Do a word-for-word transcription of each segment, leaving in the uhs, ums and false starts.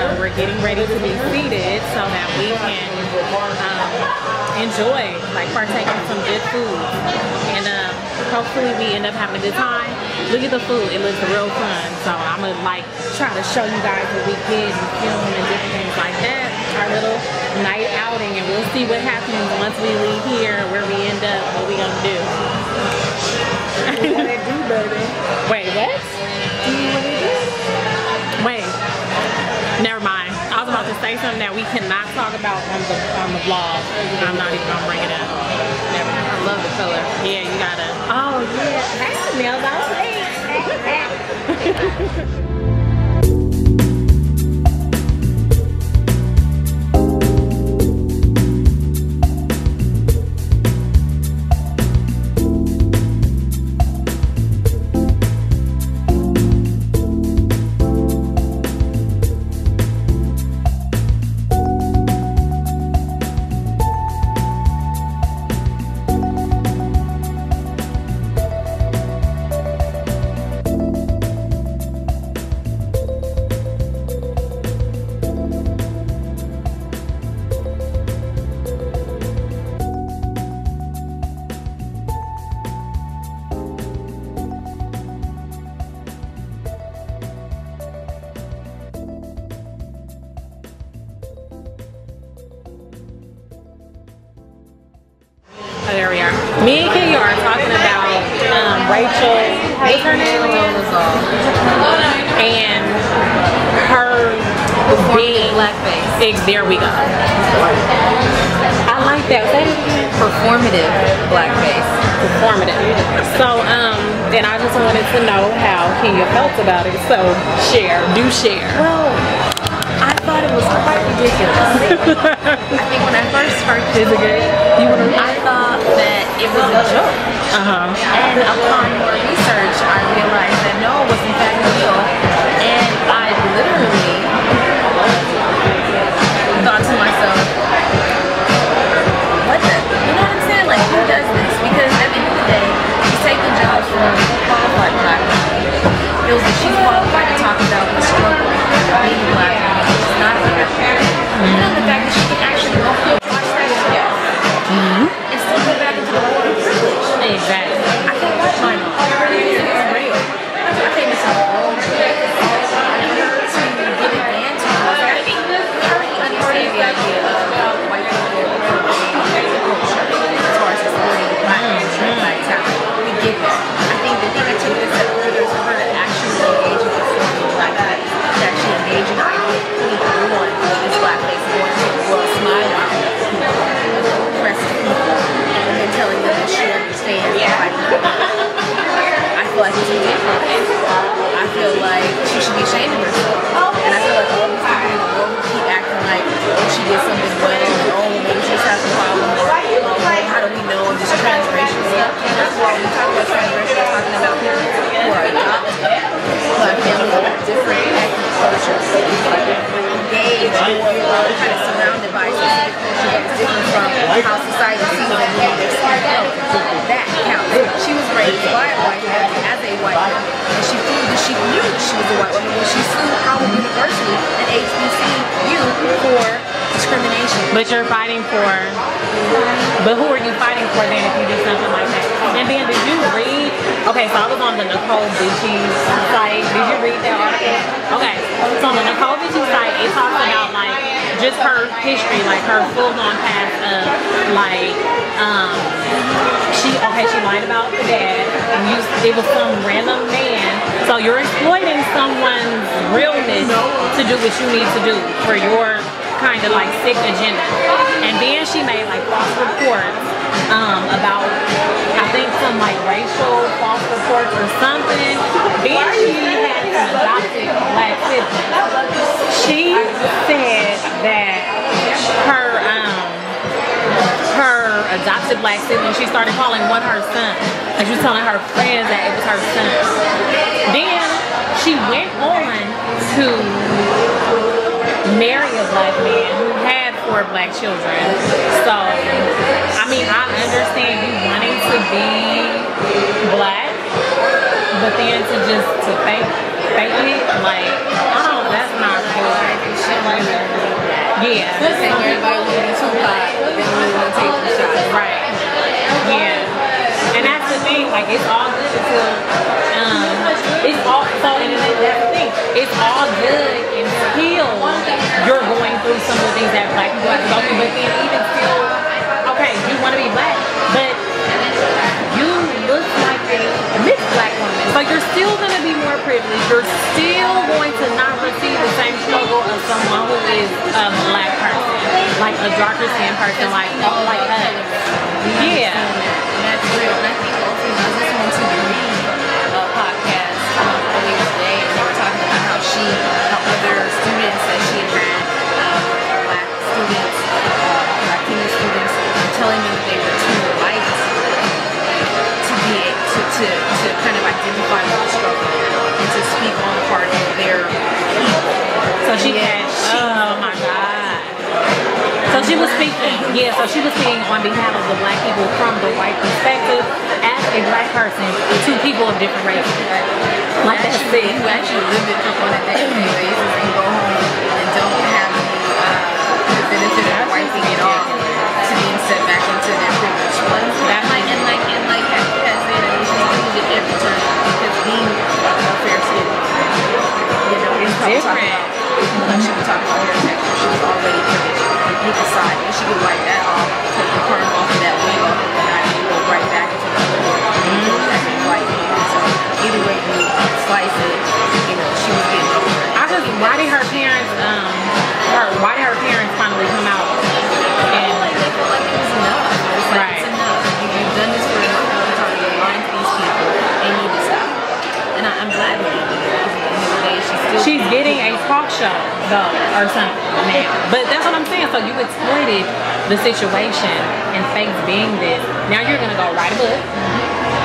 So we're getting ready to be seated so that we can um, enjoy, like partake in some good food. And um, hopefully we end up having a good time. Look at the food, it looks real fun. So I'm gonna like try to show you guys what we did and film and different things like that. Our little night outing, and we'll see what happens once we leave here, where we end up, what we gonna do. Do what it do, baby. Wait, what? Do what it do. Wait. Never mind. I was about to say something that we cannot talk about on the on the vlog. I'm not even gonna bring it up. Never mind. I love the color. Yeah, you gotta. Oh yeah. That's the nails I was saying. Me and Kenya are talking about um, Rachel Dolezal and her being blackface. There we go. I like that. Performative blackface. Performative. So, um, and I just wanted to know how Kenya felt about it. So, share. Do share. Well, I thought it was quite ridiculous. I think when I first heard this, I thought that it was a joke. Uh-huh. And upon more research, I realized that no, it was in fact real. And I literally thought to myself, what the? You know what I'm saying? Like, who does this? Because at the end of the day, she's taking jobs from qualified black people. It was that she's qualified to talk about the struggle of being black. She's not a black parent. You know, the fact that she can actually go through and watch that video. Mm-hmm. Exactly. I think that's mine. It's real. I think it's a whole trick. I think I already understand the idea of white people creating culture as far as supporting black culture and black talent. We get that. I think the thing that took this step further is for her to actually engage with people like that, to actually engage in our people who want to be black face, who want to make the world smile on oppressed people, and then telling them that she understands. Yeah. I feel like it's different. I feel like she should be ashamed of herself. And I feel like all these people in the world keep acting like she did something wrong, oh, maybe she just has a problem. Like, how do we know if this transracial stuff? That's why when we talk about transracial, we're talking about people who are not black, families of different ethnic cultures. Engaged, kind of surrounded by different culture that's different from how society sees them and their skin color. That counts. She was raised by a white woman as a white woman, and she proved that she knew she was a white woman when she sued Howard University and H B C U for discrimination. But you're fighting for. But who are you fighting for then if you do something like that? And then did you read? Okay, so I was on the Nicole Vichy's site. Did you read that article? Okay, so on the Nicole Vichy's site, it talks about like just her history, like her full-on path of like um, she okay she lied about the dad and used it was some random man. So you're exploiting someone's realness to do what you need to do for your kind of like sick agenda. And then she made like false reports um, about I think some like racial false reports or something. Then she had an adopted black sibling. She said that her um, her adopted black sibling, she started calling one her son. Like she was telling her friends that it was her son. Then she went on to marry a black man who had four black children. So, I mean, I understand you wanting to be black, but then to just to fake, fake it, like, I don't know, that's not cool. Yeah. And everybody will be too hot, and we want to take the shot. Right. Yeah. And that's the thing. Like, it's all good until um, it's all so. And that's the thing. It's all good until you're going through some of the things that black people are going through. But then even still, okay, you want to be black, but you look like a mixed black woman. So you're still going to be more privileged. You're still going to not receive the same struggle of someone who is a black person, like a darker skin person, like all like that. Yeah. And that's real. And I think also, I was listening to the podcast earlier today, and they were talking about how she, how other students that she had, um, black students, uh, black Kenya students, were telling me that they were too white to be to to to kind of identify with the struggle and to speak on the part of their people. So she had, oh my God. So she was speaking, yeah, so she was speaking on behalf of the black people from the white perspective as a black person to people of different races. Like that said, you actually live it on a day-to-day basis and go home and don't have uh, the benefit of wiping it off to being set back into their privilege. That might and like and like that has been an issue at every turn because being a fair skin, you know, it's different. Like she was talking about her texture, she was already privileged. And pick a side, and she could wipe that off, take the perm off of that wig off, and then I go right back into the middle and go back and white. So either way you slice it, you know, she was getting over it. I just, why did her parents, um, her, why did her parents finally come out? And I feel like they feel like it was enough. It's like, right. It's enough. You, you've done this for a long time, you're lying to these people, they need to stop. And I, I'm glad that you did it. She's getting a talk show though, or something now. But that's what I'm saying. So you exploited the situation and faked being this. Now you're gonna go write a book.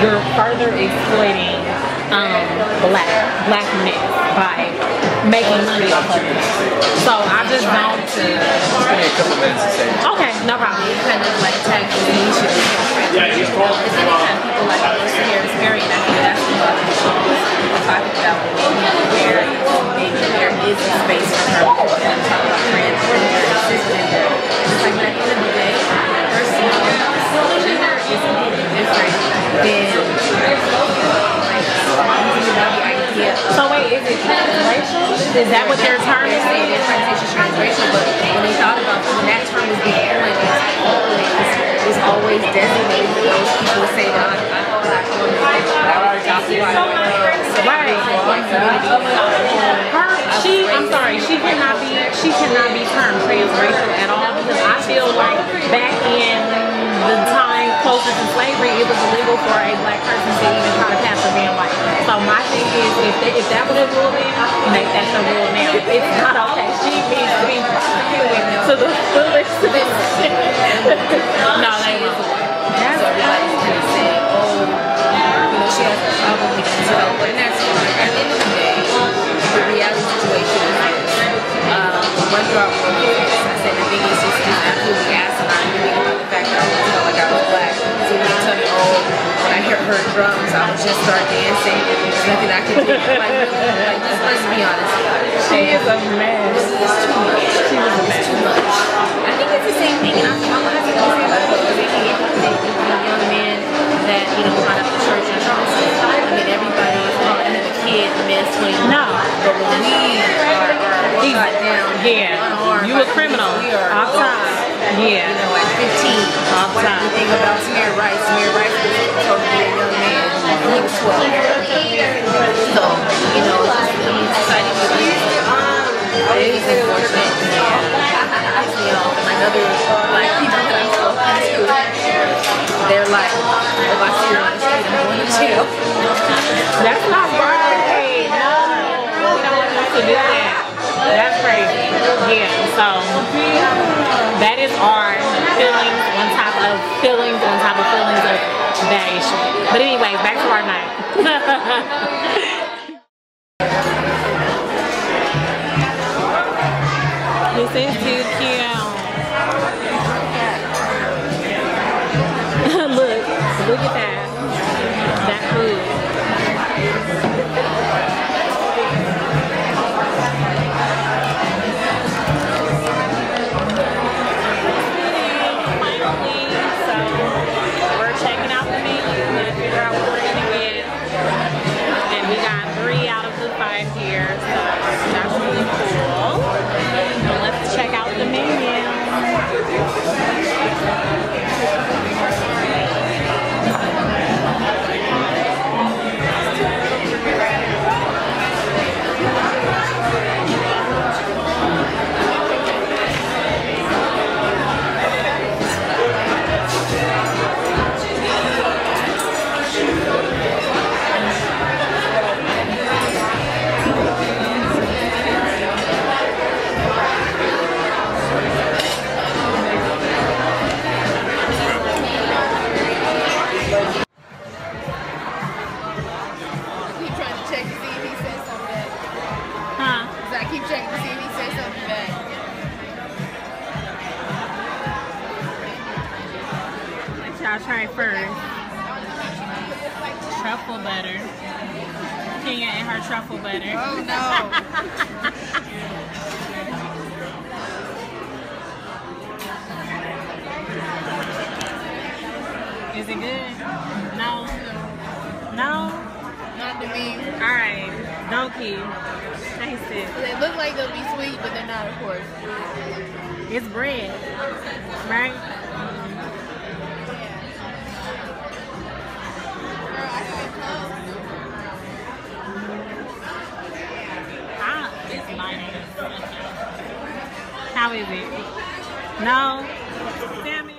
You're further exploiting um, black black men by making money off of it. So I just don't. Okay, no problem. Kind of like tag relationship. Yeah, it's anytime people like Melissa Harris Perry, and I think that's what we're talking about. Where maybe there is a space for her. We're talking about transgender, cisgender. It's like at the end of the day, that person cisgender is completely different than. So wait, is it transracial? Is that what their term is? They did transracial, but when they thought about when that term was being coined, it was always designated for those people who say that I'm black woman, I was adopted. Right. Her, she, I'm sorry, she cannot be, she cannot be termed transracial at all because I feel like back in the time closer to slavery, it was illegal for a black person to even try to pass for being white. So my thing is, if, they, if that would have ruled in, make that the rule now. It's not okay. She needs to be prosecuted to the fullest. No, that is that's what everybody's going to say. Oh, you know, she has a problem with it. So, but that's fine. At the end of the day, the reality situation is like, um, one drop from the I said the thing is just absolutely asinine. You think about the fact that I was felt like I was black. So when you tell me, oh, I heard her drums, I would just start dancing and there's nothing I could do. Like, like just let's be honest about it. She is a mess. This is too much. She was a mess. Too much. I think it's the same thing, and I'm not going to say about it. The young man that, you know, brought up the church in Charleston. I mean, everybody is calling him a kid, the man's twenty-one. No. But when we are, are shot down, yeah. You a criminal. We are all time. Yeah. You know, at fifteen, all what time. Do you think about Tamir Rice? Tamir Rice was supposed to be a young man. He was twelve. So, you know, he decided to be but it is unfortunate. Yeah. You know, like other black people that I've spoken to, they're like, if I see her on the street, I'm going to jail. That's not right. No. We don't want you to do that. That's crazy. Yeah. So, that is our feelings on top of feelings on top of feelings of that issue. But anyway, back to our night. He says too cute. Look, look at that. That food. try first. Truffle butter. Kenya and her truffle butter. Oh no. Is it good? No. No? Not to me. Alright. Donkey. Taste it. They look like they'll be sweet, but they're not, of course. It's bread. Right? Ah, it's nice. How is it? No? Damn it.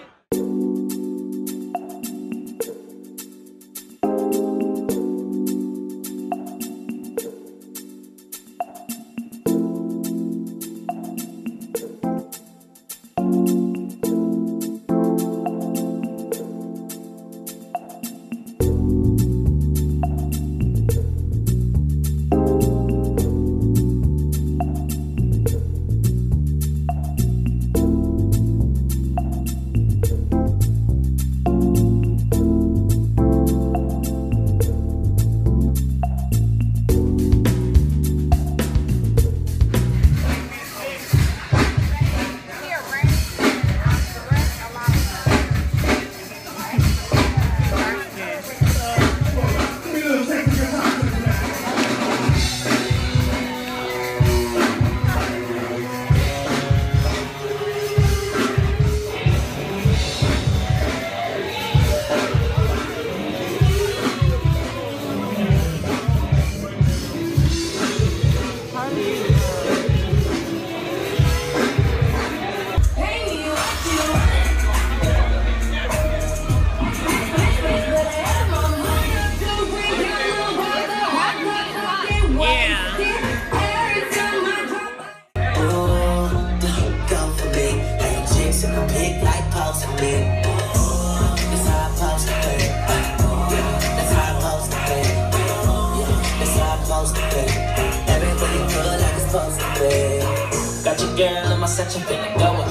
Section feeling going,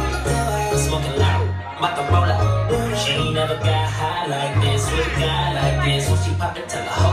smoking loud, about to roll out. She ain't never got high like this, with a guy like this. When she poppin', tell her.